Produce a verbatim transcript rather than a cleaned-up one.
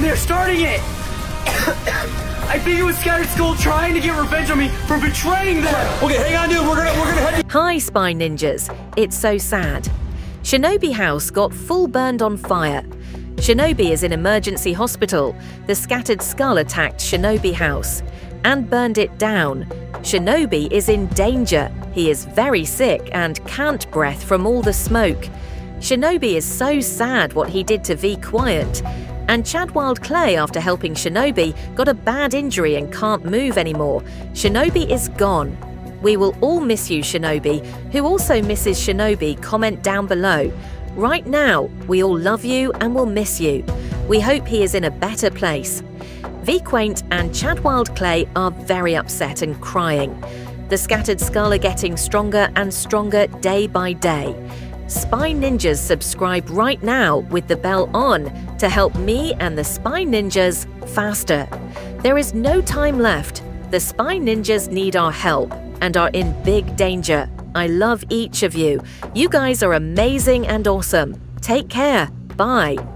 and they're starting it! I think it was Scattered Skull trying to get revenge on me for betraying them! Okay, hang on, dude, we're gonna, we're gonna head to- Hi, Spy Ninjas. It's so sad. Shinobi House got full burned on fire. Shinobi is in emergency hospital. The Scattered Skull attacked Shinobi House and burned it down. Shinobi is in danger. He is very sick and can't breathe from all the smoke. Shinobi is so sad what he did to Vy Qwaint. And Chad Wild Clay, after helping Shinobi, got a bad injury and can't move anymore. Shinobi is gone. We will all miss you, Shinobi. Who also misses Shinobi, comment down below. Right now, we all love you and will miss you. We hope he is in a better place. Vy Qwaint and Chad Wild Clay are very upset and crying. The Scattered Skull are getting stronger and stronger day by day. Spy Ninjas, subscribe right now with the bell on to help me and the Spy Ninjas faster. There is no time left. The Spy Ninjas need our help and are in big danger. I love each of you. You guys are amazing and awesome. Take care. Bye.